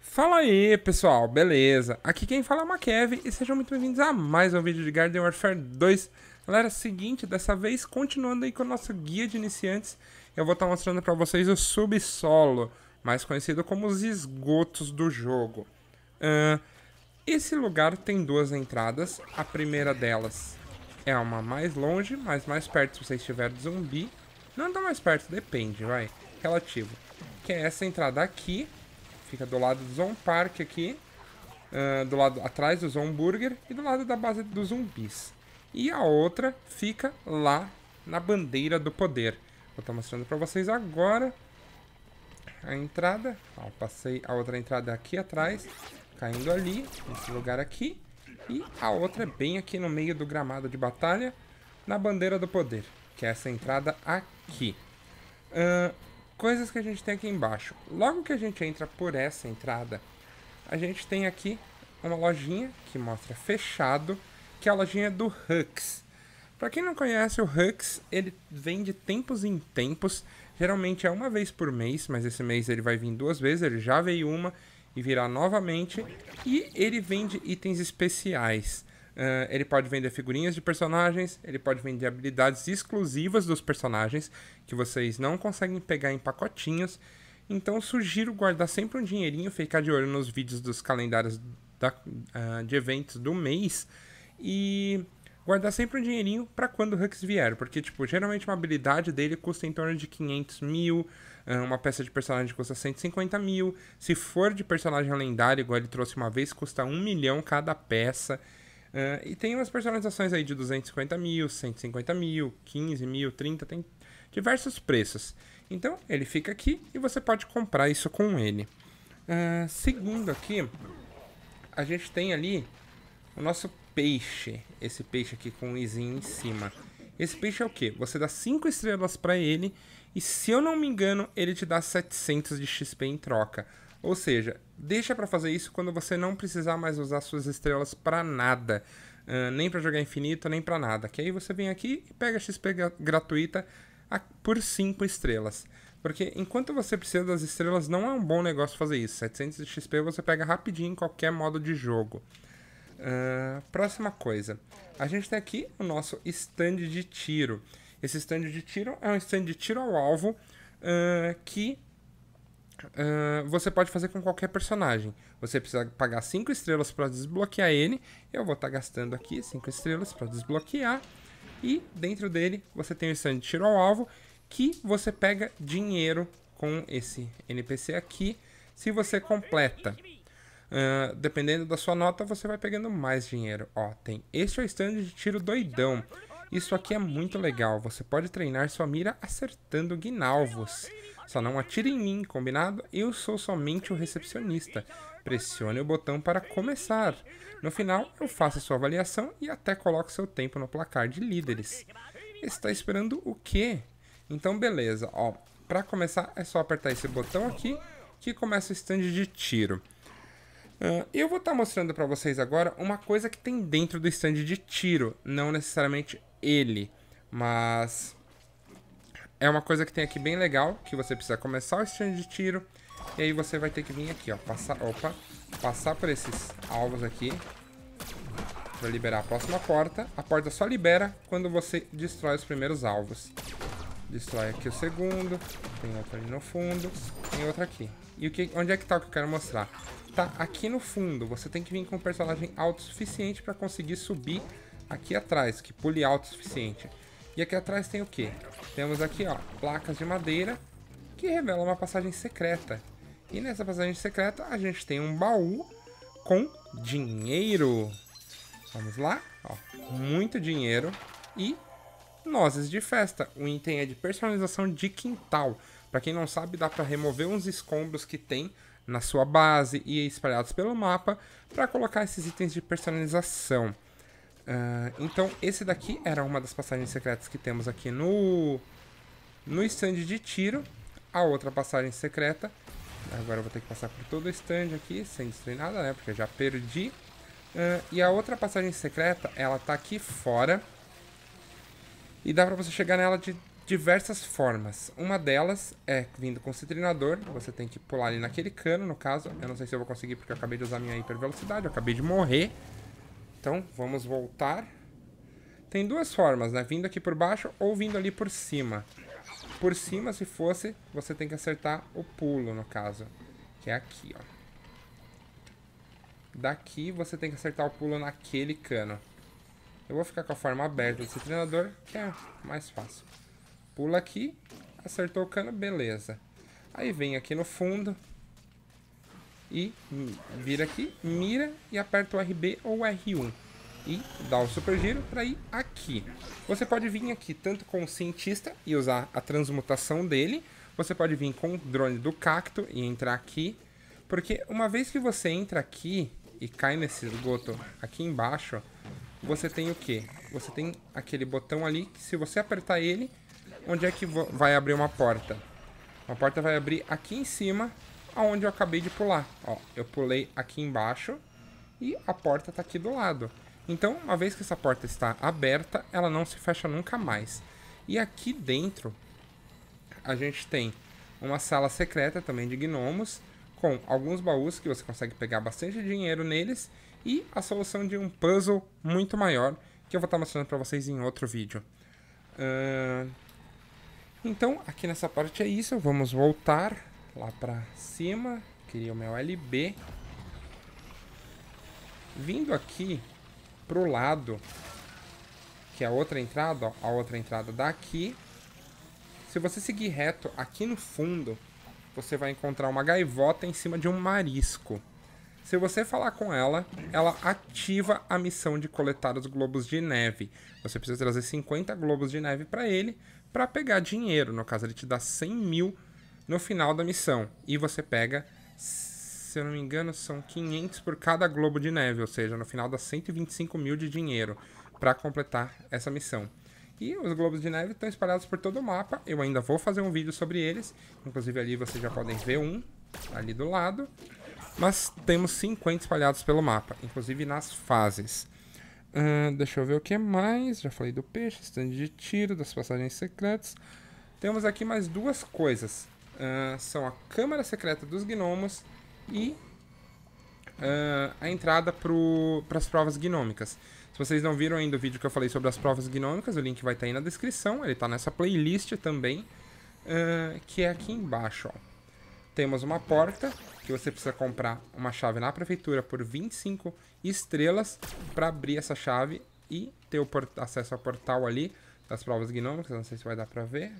Fala aí, pessoal, beleza? Aqui quem fala é uma Kev e sejam muito bem-vindos a mais um vídeo de Garden Warfare 2. Galera, seguinte, dessa vez continuando aí com o nosso guia de iniciantes, eu vou estar mostrando para vocês o subsolo, mais conhecido como os esgotos do jogo. Esse lugar tem duas entradas, a primeira delas é uma mais longe, mas mais perto se você estiver de zumbi. Não tá mais perto, depende, vai, relativo. Que é essa entrada aqui. Fica do lado do Zon Park aqui, do lado atrás do Zon Burger e do lado da base dos zumbis. E a outra fica lá na bandeira do poder. Vou estar mostrando para vocês agora a entrada. Ó, passei a outra entrada aqui atrás, caindo ali, nesse lugar aqui. E a outra é bem aqui no meio do gramado de batalha, na bandeira do poder, que é essa entrada aqui. Coisas que a gente tem aqui embaixo. Logo que a gente entra por essa entrada, a gente tem aqui uma lojinha que mostra fechado, que é a lojinha do Hux. Para quem não conhece, o Hux, ele vem de tempos em tempos. Geralmente é uma vez por mês, mas esse mês ele vai vir duas vezes. Ele já veio uma e virá novamente. E ele vende itens especiais. Ele pode vender figurinhas de personagens, ele pode vender habilidades exclusivas dos personagens, que vocês não conseguem pegar em pacotinhos. Então sugiro guardar sempre um dinheirinho, ficar de olho nos vídeos dos calendários de eventos do mês. E guardar sempre um dinheirinho para quando o Hux vier, porque tipo, geralmente uma habilidade dele custa em torno de 500 mil, uma peça de personagem custa 150 mil. Se for de personagem lendário, igual ele trouxe uma vez, custa 1 milhão cada peça. E tem umas personalizações aí de 250 mil, 150 mil, 15 mil, 30, tem diversos preços. Então, ele fica aqui e você pode comprar isso com ele. Segundo aqui, a gente tem ali o nosso peixe. Esse peixe aqui com um izinho em cima. Esse peixe é o quê? Você dá 5 estrelas pra ele e, se eu não me engano, ele te dá 700 de XP em troca. Ou seja, deixa pra fazer isso quando você não precisar mais usar suas estrelas pra nada. Nem pra jogar infinito, nem pra nada. Que aí você vem aqui e pega a XP gratuita por 5 estrelas. Porque enquanto você precisa das estrelas, não é um bom negócio fazer isso. 700 de XP você pega rapidinho em qualquer modo de jogo. Próxima coisa. A gente tem aqui o nosso stand de tiro. Esse stand de tiro é um stand de tiro ao alvo que... você pode fazer com qualquer personagem. Você precisa pagar 5 estrelas para desbloquear ele. Eu vou estar gastando aqui 5 estrelas para desbloquear. E dentro dele você tem o stand de tiro ao alvo, que você pega dinheiro com esse NPC aqui. Se você completa, dependendo da sua nota, você vai pegando mais dinheiro. Ó, tem este é o stand de tiro doidão. Isso aqui é muito legal. Você pode treinar sua mira acertando guinalvos. Só não atire em mim, combinado? Eu sou somente o recepcionista. Pressione o botão para começar. No final, eu faço a sua avaliação e até coloco seu tempo no placar de líderes. Está esperando o quê? Então, beleza. Ó, para começar, é só apertar esse botão aqui que começa o stand de tiro. Eu vou estar mostrando para vocês agora uma coisa que tem dentro do stand de tiro. Não necessariamente ele, mas... é uma coisa que tem aqui bem legal, que você precisa começar o stand de tiro. E aí você vai ter que vir aqui, ó, passar por esses alvos aqui para liberar a próxima porta. A porta só libera quando você destrói os primeiros alvos. Destrói aqui o segundo. Tem outro ali no fundo. Tem outro aqui. E onde é que tá o que eu quero mostrar? Tá aqui no fundo. Você tem que vir com um personagem alto o suficiente para conseguir subir aqui atrás, que pule alto o suficiente. E aqui atrás tem o quê? Temos aqui, ó, placas de madeira que revelam uma passagem secreta. E nessa passagem secreta a gente tem um baú com dinheiro. Vamos lá, ó, muito dinheiro e nozes de festa. O item é de personalização de quintal. Para quem não sabe, dá para remover uns escombros que tem na sua base e espalhados pelo mapa para colocar esses itens de personalização. Então esse daqui era uma das passagens secretas que temos aqui no stand de tiro. A outra passagem secreta, agora eu vou ter que passar por todo o stand aqui, sem destruir nada, né, porque eu já perdi. E a outra passagem secreta, ela tá aqui fora. E dá pra você chegar nela de diversas formas. Uma delas é vindo com o citrinador. Você tem que pular ali naquele cano, no caso. Eu não sei se eu vou conseguir porque eu acabei de usar minha hipervelocidade. Eu acabei de morrer. Então, vamos voltar. Tem duas formas, né? Vindo aqui por baixo ou vindo ali por cima. Por cima, se fosse, você tem que acertar o pulo, no caso. Que é aqui, ó. Daqui, você tem que acertar o pulo naquele cano. Eu vou ficar com a forma aberta do citrinador, que é mais fácil. Pula aqui, acertou o cano, beleza. Aí vem aqui no fundo e vira aqui, mira e aperta o RB ou R1. E dá o super giro para ir aqui. Você pode vir aqui tanto com o cientista e usar a transmutação dele. Você pode vir com o drone do cacto e entrar aqui. Porque uma vez que você entra aqui e cai nesse esgoto aqui embaixo, você tem o quê? Você tem aquele botão ali que se você apertar ele... Onde é que vai abrir uma porta? Uma porta vai abrir aqui em cima, aonde eu acabei de pular. Ó, eu pulei aqui embaixo e a porta está aqui do lado. Então, uma vez que essa porta está aberta, ela não se fecha nunca mais. E aqui dentro, a gente tem uma sala secreta também de gnomos, com alguns baús que você consegue pegar bastante dinheiro neles, e a solução de um puzzle muito maior, que eu vou estar mostrando para vocês em outro vídeo. Então, aqui nessa parte é isso. Vamos voltar lá pra cima. Queria o meu LB. Vindo aqui pro lado, que é a outra entrada, ó, a outra entrada daqui. Se você seguir reto aqui no fundo, você vai encontrar uma gaivota em cima de um marisco. Se você falar com ela, ela ativa a missão de coletar os globos de neve. Você precisa trazer 50 globos de neve para ele, para pegar dinheiro. No caso, ele te dá 100 mil no final da missão. E você pega, se eu não me engano, são 500 por cada globo de neve. Ou seja, no final dá 125 mil de dinheiro para completar essa missão. E os globos de neve estão espalhados por todo o mapa. Eu ainda vou fazer um vídeo sobre eles. Inclusive ali vocês já podem ver um, ali do lado. Mas temos 50 espalhados pelo mapa, inclusive nas fases. Deixa eu ver o que mais. Já falei do peixe, stand de tiro, das passagens secretas. Temos aqui mais duas coisas. São a câmara secreta dos gnomos e a entrada para as provas gnômicas. Se vocês não viram ainda o vídeo que eu falei sobre as provas gnômicas, o link vai estar aí na descrição. Ele está nessa playlist também, que é aqui embaixo, ó. Temos uma porta que você precisa comprar uma chave na prefeitura por 25 estrelas para abrir essa chave e ter o acesso ao portal ali das provas gnômicas. Não sei se vai dar para ver.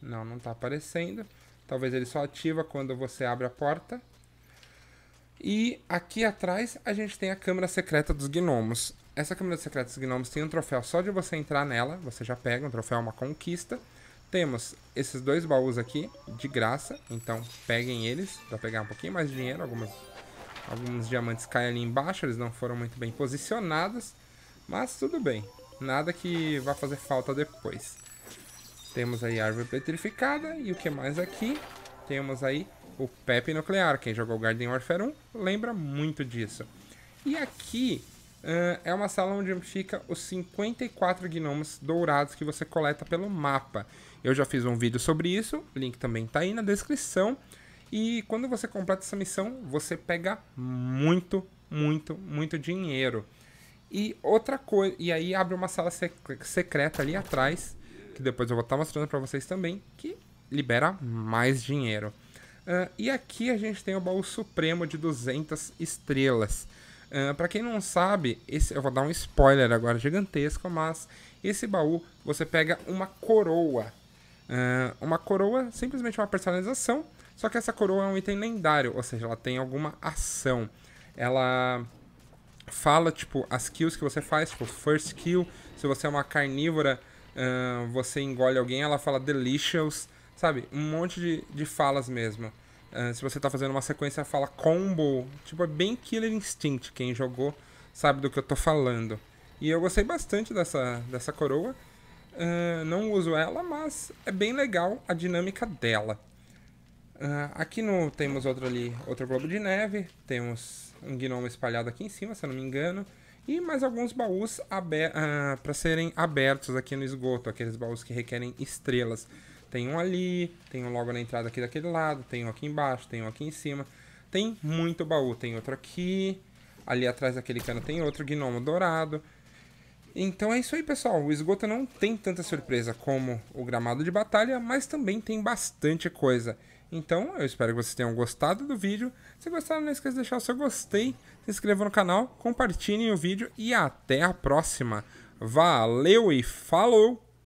Não, não está aparecendo. Talvez ele só ativa quando você abre a porta. E aqui atrás a gente tem a câmara secreta dos gnomos. Essa câmara secreta dos gnomos tem um troféu só de você entrar nela. Você já pega um troféu, uma conquista. Temos esses dois baús aqui, de graça, então peguem eles para pegar um pouquinho mais de dinheiro. Alguns diamantes caem ali embaixo, eles não foram muito bem posicionados, mas tudo bem, nada que vá fazer falta depois. Temos aí a árvore petrificada e o que mais aqui? Temos aí o PEP nuclear, quem jogou Garden Warfare 1 lembra muito disso. E aqui é uma sala onde fica os 54 gnomos dourados que você coleta pelo mapa. Eu já fiz um vídeo sobre isso, o link também está aí na descrição. E quando você completa essa missão, você pega muito dinheiro. E outra coisa, e aí abre uma sala secreta ali atrás, que depois eu vou estar mostrando para vocês também, que libera mais dinheiro. E aqui a gente tem o baú supremo de 200 estrelas. Pra quem não sabe, eu vou dar um spoiler agora gigantesco, mas esse baú você pega uma coroa. Uma coroa, simplesmente uma personalização, só que essa coroa é um item lendário, ou seja, ela tem alguma ação. Ela fala, tipo, as kills que você faz, tipo, first kill, se você é uma carnívora, você engole alguém, ela fala delicious, sabe? Um monte de falas mesmo. Se você tá fazendo uma sequência, fala combo, tipo, é bem Killer Instinct, quem jogou sabe do que eu tô falando. E eu gostei bastante dessa coroa, não uso ela, mas é bem legal a dinâmica dela. Aqui no, temos outro globo de neve, temos um gnomo espalhado aqui em cima, se eu não me engano, e mais alguns baús para serem abertos aqui no esgoto, aqueles baús que requerem estrelas. Tem um ali, tem um logo na entrada aqui daquele lado, tem um aqui embaixo, tem um aqui em cima, tem muito baú, tem outro aqui, ali atrás daquele cano tem outro gnomo dourado. Então é isso aí, pessoal, o esgoto não tem tanta surpresa como o gramado de batalha, mas também tem bastante coisa. Então eu espero que vocês tenham gostado do vídeo, se gostaram não esqueça de deixar o seu gostei, se inscreva no canal, compartilhem o vídeo e até a próxima. Valeu e falou!